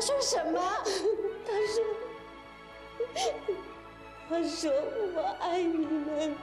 他说什么？他说我爱你们。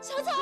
少少，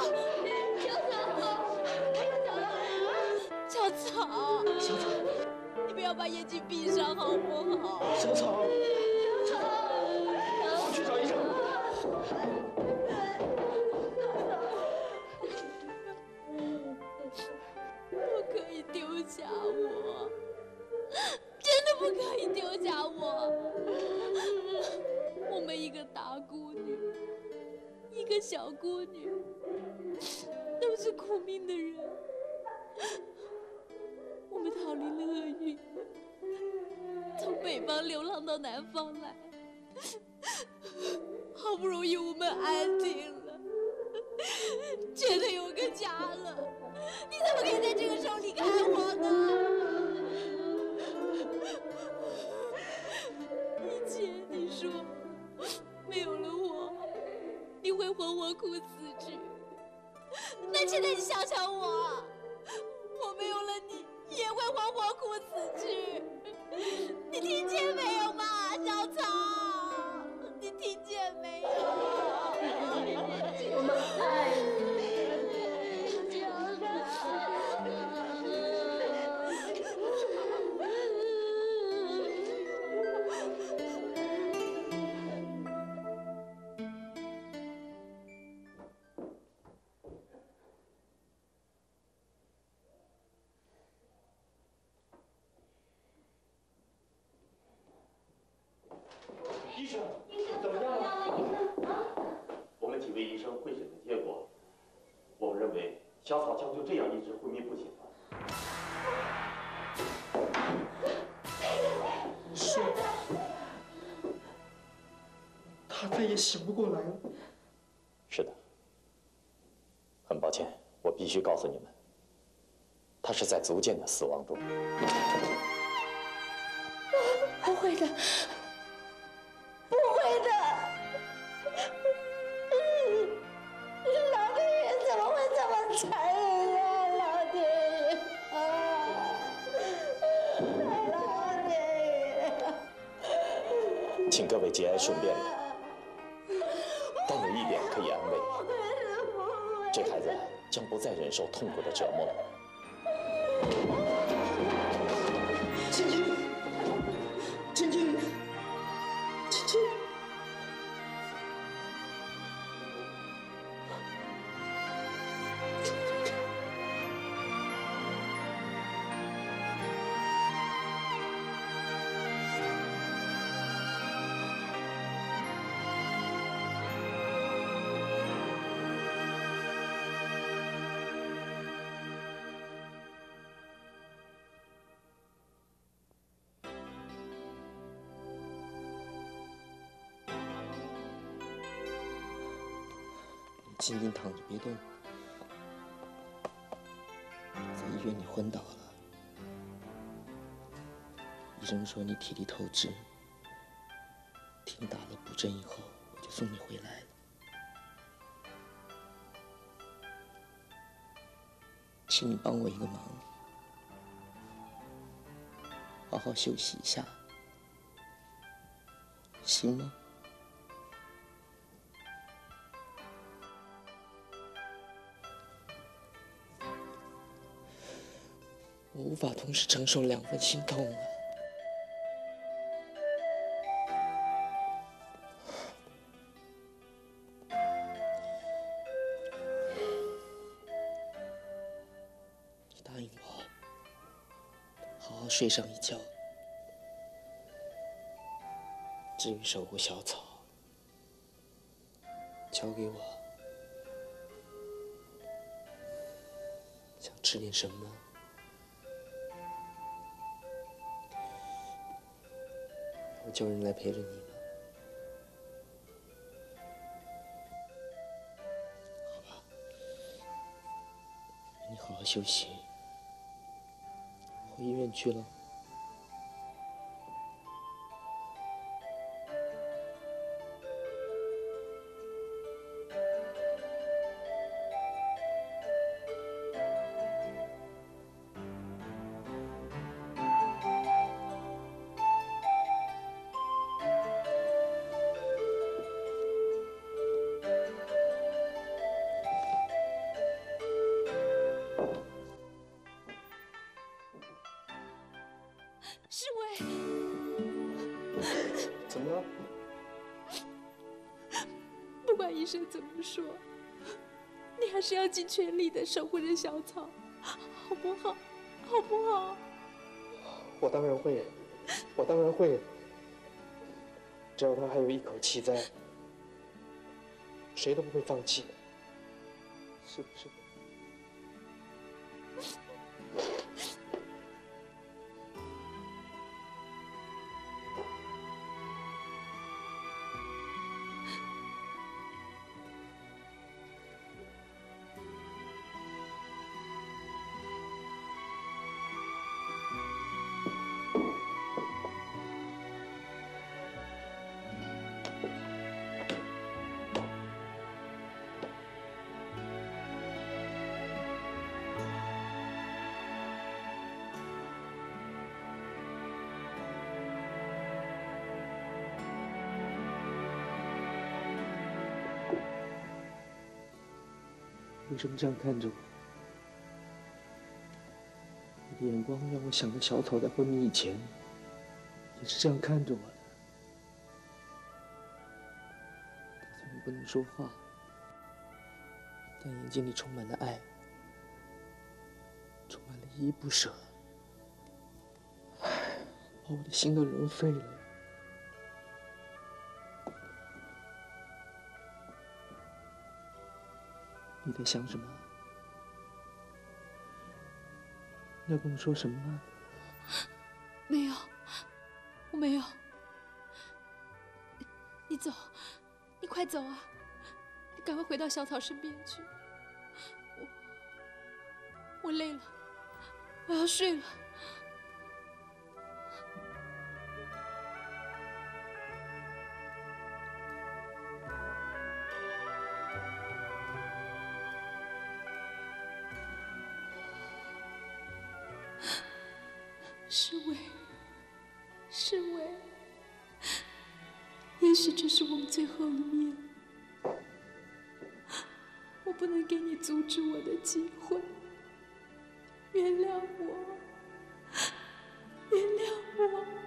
醒不过来了。是的，很抱歉，我必须告诉你们，他是在逐渐的死亡中。不会的，不会的，老天爷怎么会这么残忍啊！老天爷啊，老天爷！请各位节哀顺变吧。 可以安慰，这孩子将不再忍受痛苦的折磨。千金，千金，千金，静静躺着别动，在医院里昏倒了，医生说你体力透支，替你打了补针以后，我就送你回来了。请你帮我一个忙，好好休息一下，行吗？我无法同时承受两份心痛了。你答应我，好好睡上一觉。至于守护小草，交给我。想吃点什么？我叫人来陪着你了，好吧？你好好休息，回医院去了。世伟，怎么了？不管医生怎么说，你还是要尽全力的守护着小草，好不好？好不好？我当然会。只要他还有一口气在，谁都不会放弃，是不是？为什么这样看着我？你的眼光让我想到小草在昏迷以前，也是这样看着我的。他虽然不能说话，但眼睛里充满了爱，充满了依依不舍。唉，把我的心都揉碎了。你在想什么？要跟我说什么吗？没有，我没有。你走，你快走啊！你赶快回到小草身边去。我累了，我要睡了。世伟，也许这是我们最后一面，我不能给你阻止我的机会，原谅我，原谅我。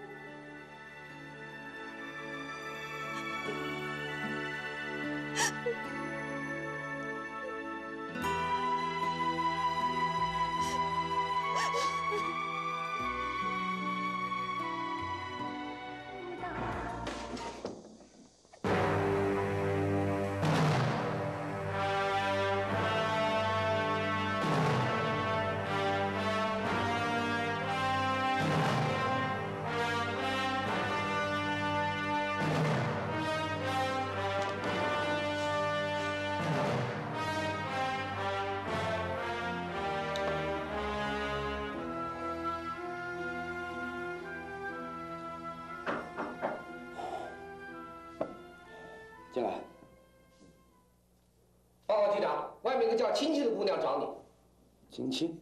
进来。报告局长，外面一个叫亲亲的姑娘找你。亲亲？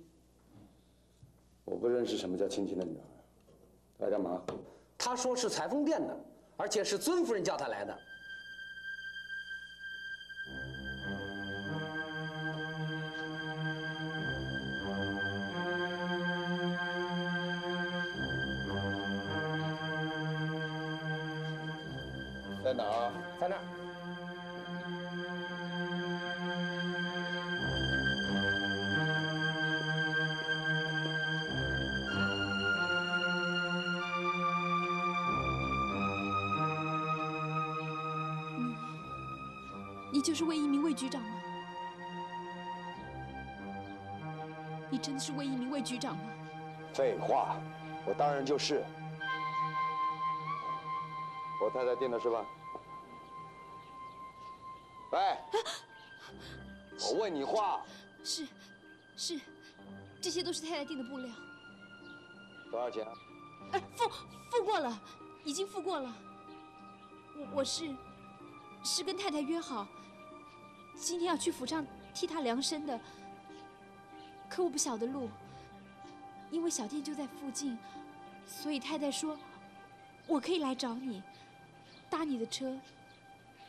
我不认识什么叫亲亲的女孩。她来干嘛？她说是裁缝店的，而且是尊夫人叫她来的。 在哪儿？在那儿。 你就是魏一鸣魏局长吗？你真的是魏一鸣魏局长吗？废话，我当然就是。我太太订的是吧？喂，我问你话。是，这些都是太太订的布料。多少钱？哎，付过了，已经付过了。我是跟太太约好。 今天要去府上替他量身的，可我不晓得路，因为小店就在附近，所以太太说我可以来找你，搭你的车，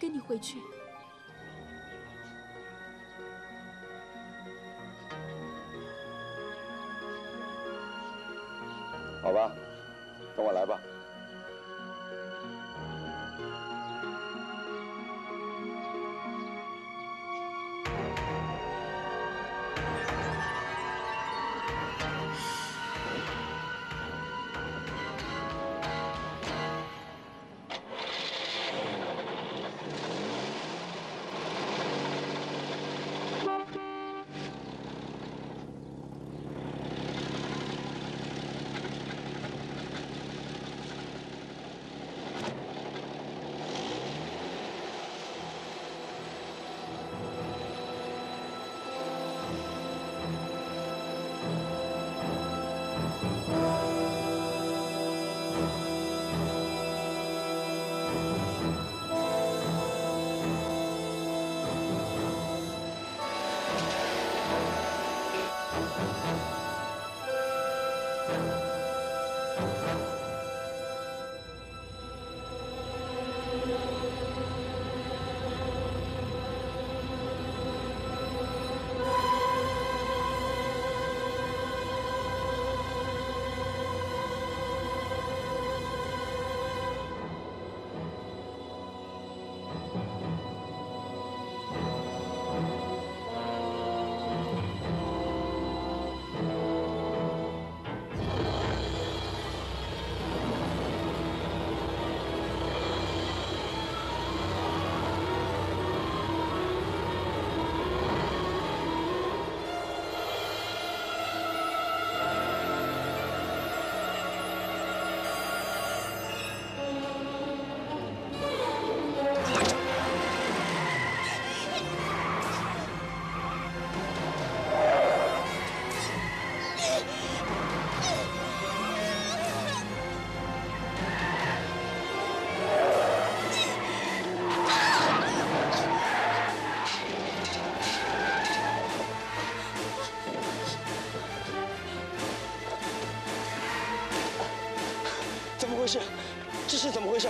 跟你回去。好吧，跟我来吧。 这是怎么回事？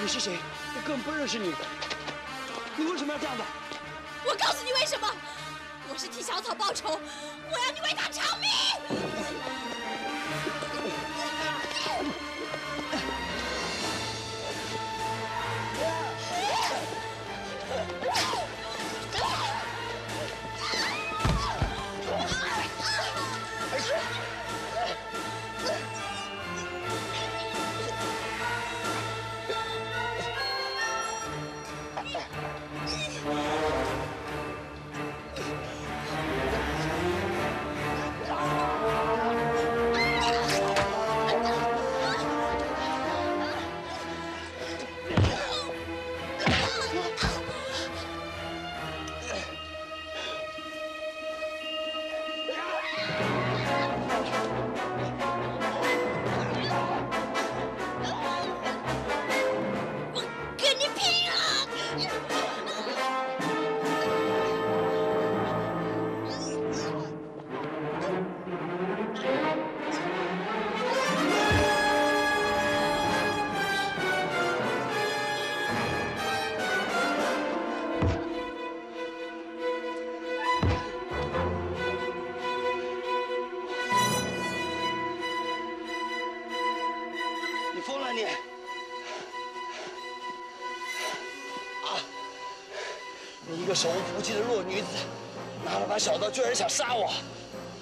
你是谁？我根本不认识你，你为什么要这样的？我告诉你为什么，我是替小草报仇，我要你为他偿命！疯了你！啊！你一个手无缚鸡的弱女子，拿了把小刀，居然想杀我，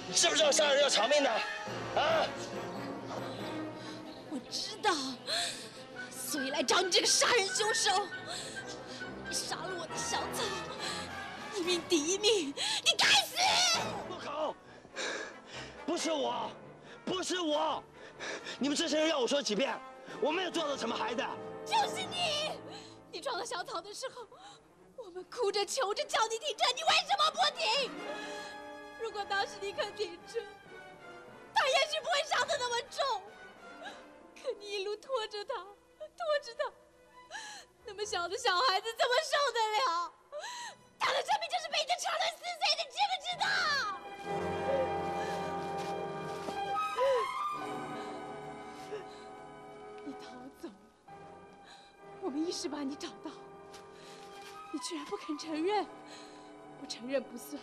你知不知道杀人要偿命的？啊！我知道，所以来找你这个杀人凶手。你杀了我的小草，一命抵一命，你该死！住口！不是我，不是我。 你们这些人要我说几遍？我没有撞到什么孩子，就是你！你撞到小草的时候，我们哭着求着叫你停车，你为什么不停？如果当时你肯停车，他也许不会伤得那么重。可你一路拖着他，拖着他，那么小的小孩子怎么受得了？他的生命就是被你的车轮撕碎的，你知不知道？ 我们一时把你找到，你居然不肯承认，不承认不算，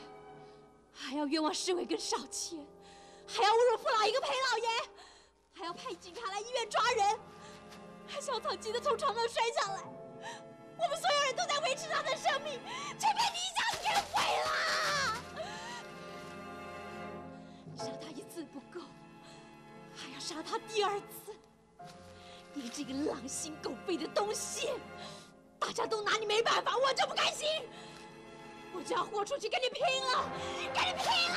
还要冤枉市委跟少谦，还要侮辱父老一个陪老爷，还要派警察来医院抓人，还小草急得从床上摔下来，我们所有人都在维持他的生命，却被你一下子给毁了。杀他一次不够，还要杀他第二次。 你这个狼心狗肺的东西，大家都拿你没办法，我就不甘心，我就要豁出去跟你拼了，跟你拼了！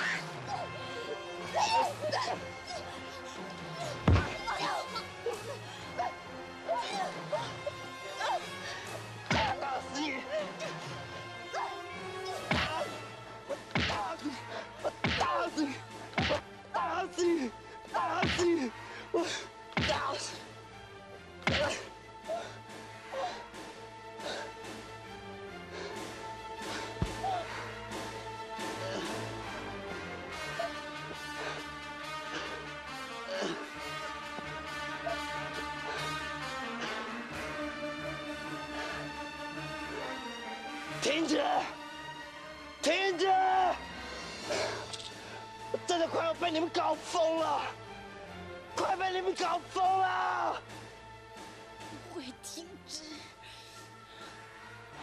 打死你！我打死你！我打死你！我打死你！我打死你！ 停止！停止！我真的快要被你们搞疯了，快被你们搞疯了！ 不会停止，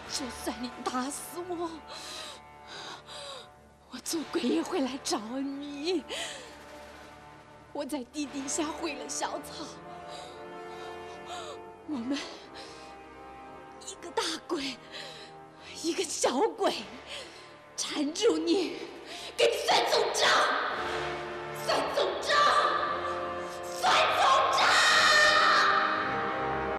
就算你打死我，我做鬼也会来找你。我在地底下毁了小草，我们一个大鬼，一个小鬼，缠住你，给你算总账，算总。